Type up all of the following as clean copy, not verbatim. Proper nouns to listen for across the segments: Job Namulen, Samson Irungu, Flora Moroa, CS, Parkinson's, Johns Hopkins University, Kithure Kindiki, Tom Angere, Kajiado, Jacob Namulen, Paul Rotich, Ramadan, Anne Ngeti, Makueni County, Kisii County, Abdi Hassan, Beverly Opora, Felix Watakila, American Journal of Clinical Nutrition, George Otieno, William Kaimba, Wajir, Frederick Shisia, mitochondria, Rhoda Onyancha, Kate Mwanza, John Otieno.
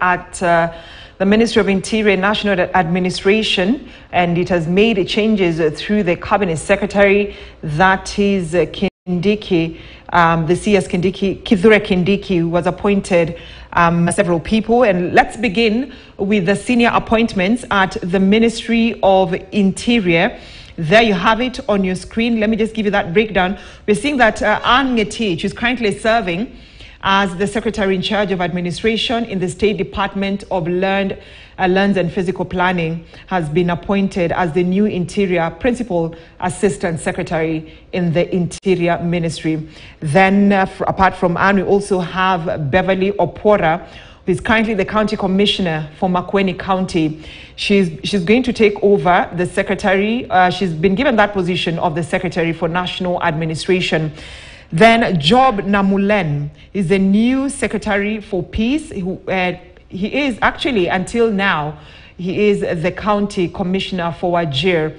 At the Ministry of Interior and National Administration, and it has made changes through the Cabinet Secretary, that is Kindiki. The CS Kindiki, Kithure Kindiki, was appointed several people. And let's begin with the senior appointments at the Ministry of Interior. There you have it on your screen. Let me just give you that breakdown. We're seeing that Anne Ngeti, who's currently serving as the Secretary in charge of administration in the State Department of Lands and Physical Planning, has been appointed as the new Interior Principal Assistant Secretary in the Interior Ministry. Then, apart from Anne, we also have Beverly Opora, who is currently the County Commissioner for Makueni County. She's going to take over the Secretary. She's been given that position of the Secretary for National Administration. Then Job Namulen is the new Secretary for Peace. He is actually, until now, he is the County Commissioner for Wajir.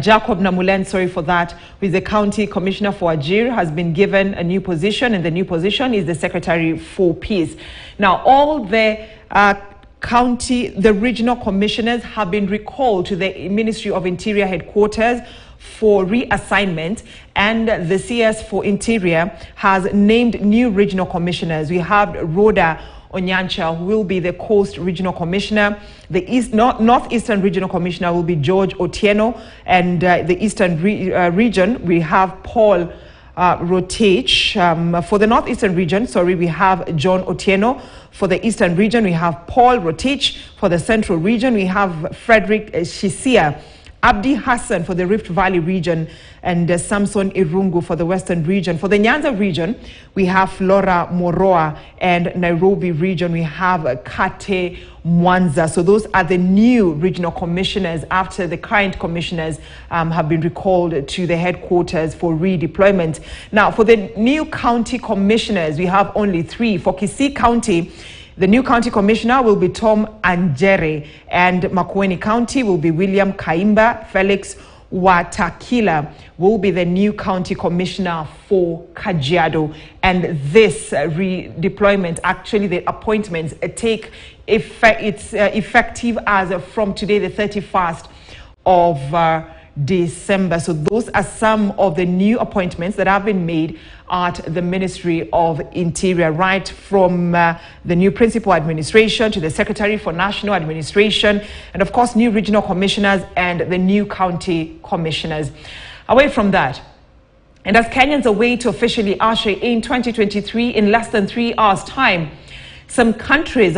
Jacob Namulen, sorry for that, who is the County Commissioner for Wajir, has been given a new position, and the new position is the Secretary for Peace. Now, all the the regional commissioners have been recalled to the Ministry of Interior headquarters for reassignment, and the CS for Interior has named new regional commissioners. We have Rhoda Onyancha, who will be the Coast Regional Commissioner. The Northeastern Regional Commissioner will be George Otieno, and the Eastern Region, we have Paul Rotich. For the Northeastern Region, we have John Otieno. For the Eastern Region, we have Paul Rotich. For the Central Region, we have Frederick Shisia. Abdi Hassan for the Rift Valley region, and Samson Irungu for the Western region. For the Nyanza region, we have Flora Moroa, and Nairobi region, we have Kate Mwanza. So those are the new regional commissioners after the current commissioners have been recalled to the headquarters for redeployment. Now, for the new county commissioners, we have only three. For Kisii County, the new county commissioner will be Tom Angere, and Makueni County will be William Kaimba. Felix Watakila will be the new county commissioner for Kajiado. And this redeployment, actually the appointments, take effective as from today, the 31st of December. So those are some of the new appointments that have been made at the Ministry of Interior, right from the new Principal Administration to the Secretary for National Administration, and of course new Regional Commissioners and the new County Commissioners. Away from that, and as Kenyans await to officially usher in 2023 in less than 3 hours' time, some countries